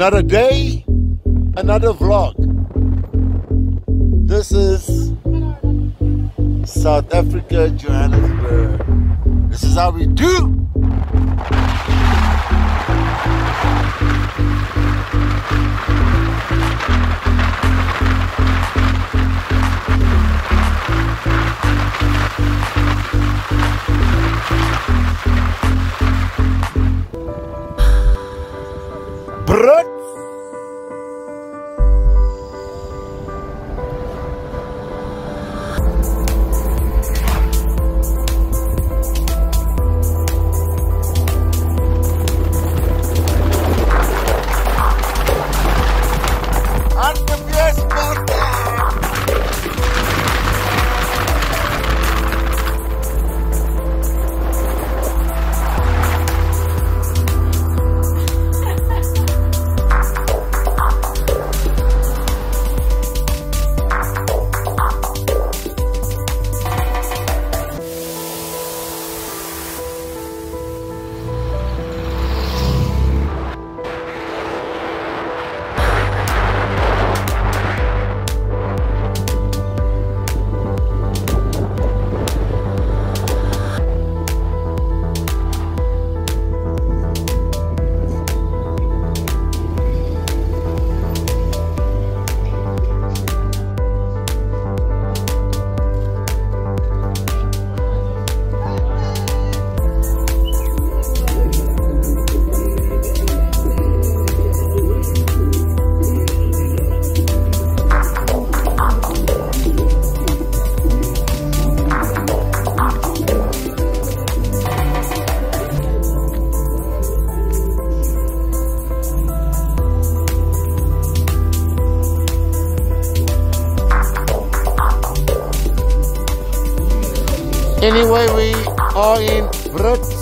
Another day, another vlog. This is South Africa, Johannesburg. This is how we do. Anyway, we are in Brits.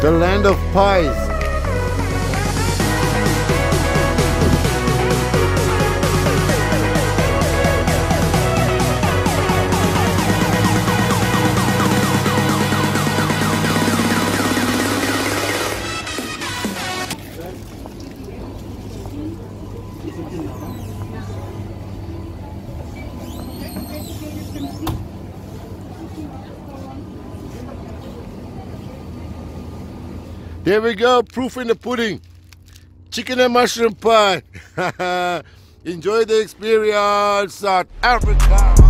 The land of pies. There we go, proof in the pudding. Chicken and mushroom pie. Enjoy the experience at Albert Park.